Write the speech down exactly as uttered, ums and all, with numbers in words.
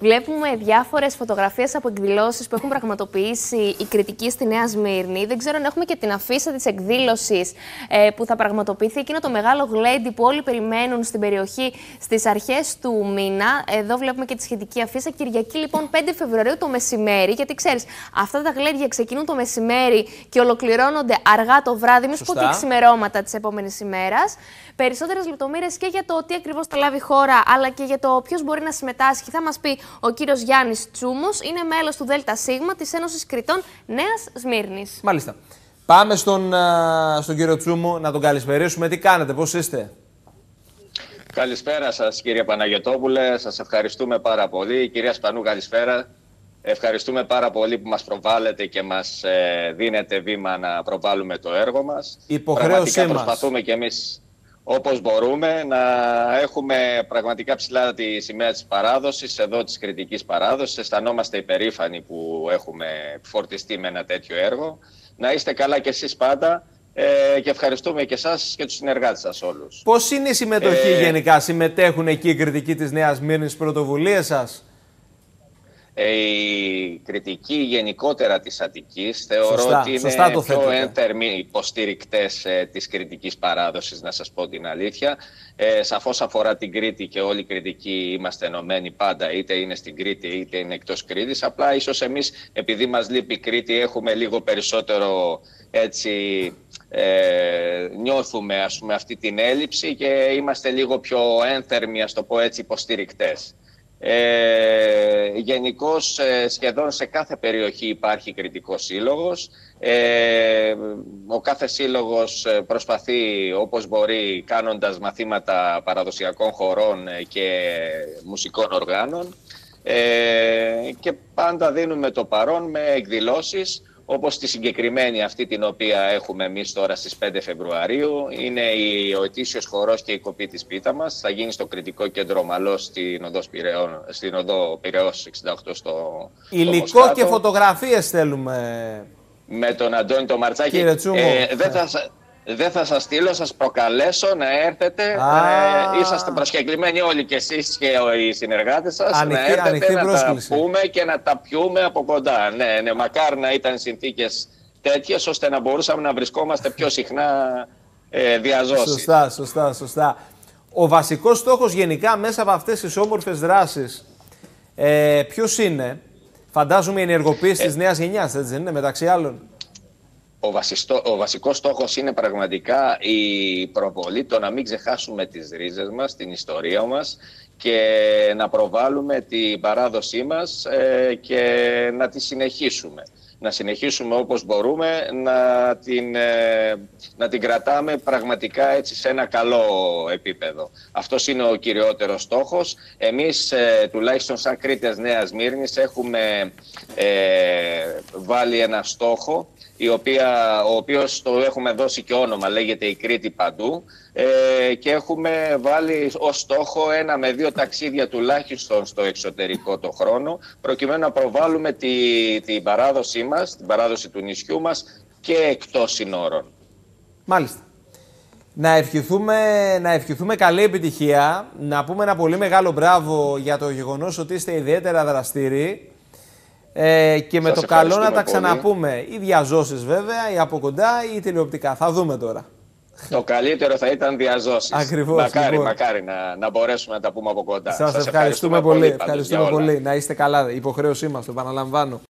Βλέπουμε διάφορες φωτογραφίες από εκδηλώσεις που έχουν πραγματοποιήσει οι κριτικοί στη Νέα Σμύρνη. Δεν ξέρω αν έχουμε και την αφίσα της εκδήλωσης ε, που θα πραγματοποιηθεί εκείνο το μεγάλο γλέντι που όλοι περιμένουν στην περιοχή στις αρχές του μήνα. Εδώ βλέπουμε και τη σχετική αφίσα. Κυριακή λοιπόν πέντε Φεβρουαρίου το μεσημέρι, γιατί ξέρεις, αυτά τα γλέντια ξεκινούν το μεσημέρι και ολοκληρώνονται αργά το βράδυ, μη σου πω και ξημερώματα της επόμενης ημέρας. Περισσότερες λεπτομέρειες και για το τι ακριβώς θα λάβει η χώρα, αλλά και για το ποιος μπορεί να συμμετάσχει, θα μας πει ο κύριος Γιάννης Τσούμος. Είναι μέλος του ΔΣ της Ένωσης Κριτών Νέας Σμύρνης. Μάλιστα. Πάμε στον, στον κύριο Τσούμο να τον καλησπερίσουμε. Τι κάνετε, πώς είστε? Καλησπέρα σας, κύριε Παναγιωτόπουλε. Σας ευχαριστούμε πάρα πολύ. Κυρία Σπανού, καλησπέρα. Ευχαριστούμε πάρα πολύ που μας προβάλλετε και μας ε, δίνετε βήμα να προβάλλουμε το έργο μας. Υποχρέωσή μας. Προσπαθούμε κι εμείς όπως μπορούμε να έχουμε πραγματικά ψηλά τη σημαία της παράδοσης, εδώ της κριτικής παράδοσης. Αισθανόμαστε υπερήφανοι που έχουμε φορτιστεί με ένα τέτοιο έργο. Να είστε καλά κι εσείς πάντα. Ε, και ευχαριστούμε και εσάς και τους συνεργάτες σας όλους. Πώς είναι η συμμετοχή ε, γενικά, συμμετέχουν εκεί οι κριτικοί της Νέας Σμύρνης στις πρωτοβουλίες σας? Ε, η κριτική γενικότερα της Αττικής θεωρώ σωστά, ότι είναι το πιο ένθερμοι υποστηρικτές ε, της κριτικής παράδοσης, να σας πω την αλήθεια. Ε, σαφώς αφορά την Κρήτη και όλοι οι κριτικοί είμαστε ενωμένοι πάντα, είτε είναι στην Κρήτη είτε είναι εκτός Κρήτης. Απλά ίσως εμείς, επειδή μας λείπει η Κρήτη, έχουμε λίγο περισσότερο έτσι... Ε, νιώθουμε ας πούμε αυτή την έλλειψη και είμαστε λίγο πιο ένθερμοι, ας το πω έτσι, υποστηρικτές. Ε, γενικώς σχεδόν σε κάθε περιοχή υπάρχει κριτικός σύλλογος. Ε, ο κάθε σύλλογος προσπαθεί όπως μπορεί, κάνοντας μαθήματα παραδοσιακών χορών και μουσικών οργάνων, ε, και πάντα δίνουμε το παρόν με εκδηλώσεις όπως τη συγκεκριμένη αυτή την οποία έχουμε εμείς τώρα στις πέντε Φεβρουαρίου. Είναι η, ο ετήσιος χορός και η κοπή της πίτα μας. Θα γίνει στο κριτικό κέντρο Μαλώ στην, στην οδό Πειραιώς εξήντα οκτώ στο Υλικό στο και φωτογραφίες θέλουμε. Με τον Αντώνη το Μαρτσάκη. Ε, δεν θα, δε θα σας στείλω, σας προκαλέσω να έρθετε. Ε, είσαστε προσκεκλημένοι όλοι κι εσείς και οι συνεργάτες σας. Ανοιχτή, να έρθετε να πρόσκληση. Τα πούμε και να τα πιούμε από κοντά. Ναι, ναι, μακάρι να ήταν συνθήκες τέτοιες ώστε να μπορούσαμε να βρισκόμαστε πιο συχνά ε, διαζώσει. Σωστά, σωστά, σωστά. Ο βασικός στόχος γενικά μέσα από αυτές τις όμορφες δράσεις ε, ποιος είναι? Φαντάζομαι η ενεργοποίηση ε, της νέας γενιάς, έτσι δεν είναι, μεταξύ άλλων? Ο, βασιστό, ο βασικός στόχος είναι πραγματικά η προβολή, το να μην ξεχάσουμε τις ρίζες μας, την ιστορία μας και να προβάλλουμε την παράδοσή μας ε, και να τη συνεχίσουμε. Να συνεχίσουμε όπως μπορούμε, να την, ε, να την κρατάμε πραγματικά έτσι σε ένα καλό επίπεδο. Αυτός είναι ο κυριότερος στόχος. Εμείς, ε, τουλάχιστον σαν Κρήτες Νέας Σμύρνης, έχουμε ε, βάλει ένα στόχο, η οποία, ο οποίος το έχουμε δώσει και όνομα, λέγεται η Κρήτη Παντού, ε, και έχουμε βάλει ως στόχο ένα με δύο ταξίδια τουλάχιστον στο εξωτερικό το χρόνο, προκειμένου να προβάλλουμε τη, την παράδοσή μας, την παράδοση του νησιού μας και εκτός συνόρων. Μάλιστα. Να ευχηθούμε, να ευχηθούμε καλή επιτυχία, να πούμε ένα πολύ μεγάλο μπράβο για το γεγονός ότι είστε ιδιαίτερα δραστήριοι. Ε, και με σας το καλό να πολύ. Τα ξαναπούμε, ή διαζώσεις βέβαια, ή από κοντά, ή τηλεοπτικά. Θα δούμε τώρα. Το καλύτερο θα ήταν διαζώσεις. Ακριβώς. Μακάρι, λοιπόν. μακάρι να, να μπορέσουμε να τα πούμε από κοντά. Σας, σας ευχαριστούμε, ευχαριστούμε πολύ. Ευχαριστούμε πολύ. Να είστε καλά. Υποχρέωσή μας, το επαναλαμβάνω.